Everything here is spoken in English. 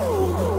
Oh.